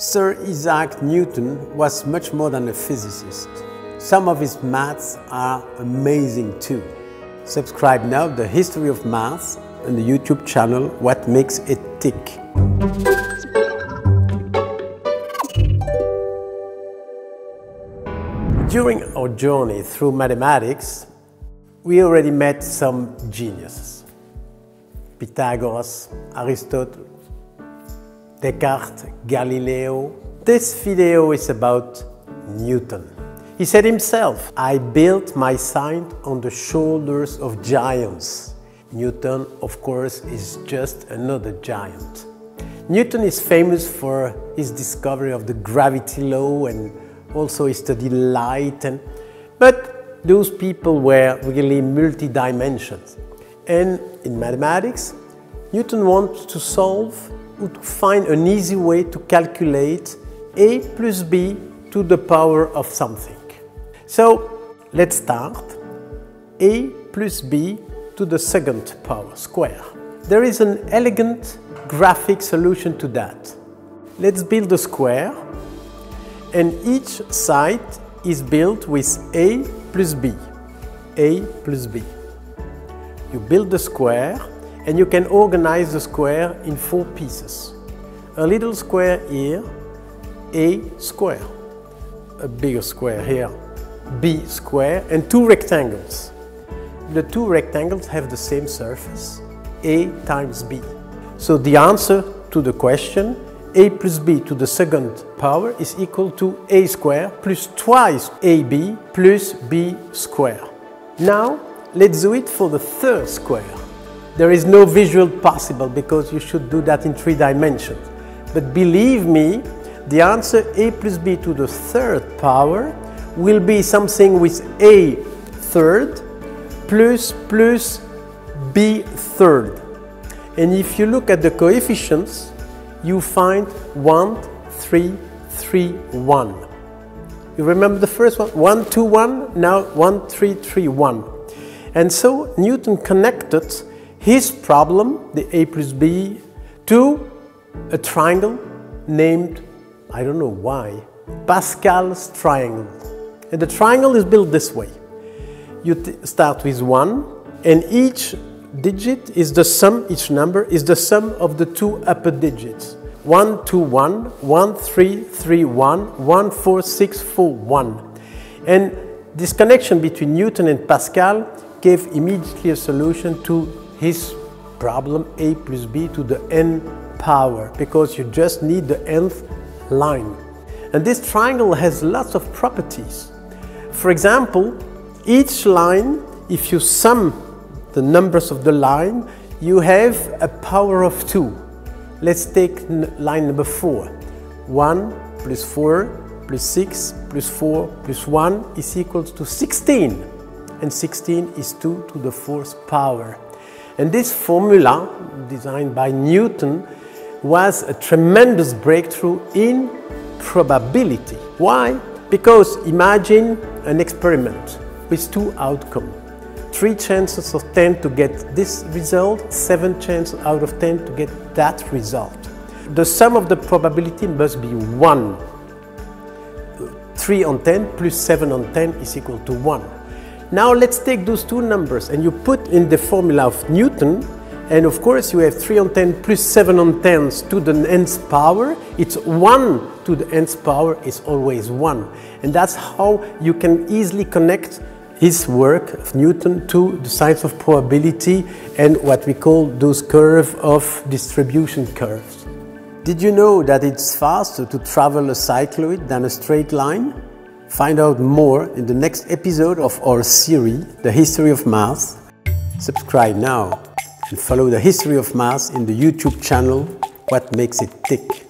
Sir Isaac Newton was much more than a physicist. Some of his maths are amazing too. Subscribe now to the History of Maths on the YouTube channel What Makes It Tick. During our journey through mathematics, we already met some geniuses. Pythagoras, Aristotle, Descartes, Galileo. This video is about Newton. He said himself, "I built my science on the shoulders of giants." Newton, of course, is just another giant. Newton is famous for his discovery of the gravity law and also he studied light, but those people were really multi-dimensions. And in mathematics, Newton wanted to solve or to find an easy way to calculate a plus b to the power of something. So let's start. A plus b to the second power square. There is an elegant graphic solution to that. Let's build a square. And each side is built with A plus B, A plus B. You build the square and you can organize the square in four pieces. A little square here, A square. A bigger square here, B square, and two rectangles. The two rectangles have the same surface, A times B. So the answer to the question A plus b to the second power is equal to a square plus twice ab plus b square. Now let's do it for the third square. There is no visual possible because you should do that in three dimensions. But believe me, the answer a plus b to the third power will be something with a third plus b third. And if you look at the coefficients, you find 1, 3, 3, 1. You remember the first one? 1, 2, 1, now 1, 3, 3, 1. And so Newton connected his problem, the A plus B, to a triangle named, I don't know why, Pascal's triangle. And the triangle is built this way. You start with 1, and each digit is the sum, each number is the sum of the two upper digits. 1, 2, 1, 1, 3, 3, 1, 1, 4, 6, 4, 1. And this connection between Newton and Pascal gave immediately a solution to his problem a plus b to the n power, because you just need the nth line. And this triangle has lots of properties. For example, each line, if you sum the numbers of the line, you have a power of 2. Let's take line number 4. 1 plus 4 plus 6 plus 4 plus 1 is equal to 16. And 16 is 2 to the fourth power. And this formula, designed by Newton, was a tremendous breakthrough in probability. Why? Because imagine an experiment with two outcomes. 3 chances of 10 to get this result, 7 chances out of 10 to get that result. The sum of the probability must be 1. 3 on 10 plus 7 on 10 is equal to 1. Now let's take those two numbers and you put in the formula of Newton, and of course you have 3 on 10 plus 7 on 10 to the nth power. It's 1 to the nth power is always 1. And that's how you can easily connect his work of Newton to the science of probability and what we call those curves of distribution curves. Did you know that it's faster to travel a cycloid than a straight line? Find out more in the next episode of our series, The History of Maths. Subscribe now and follow The History of Maths in the YouTube channel What Makes It Tick.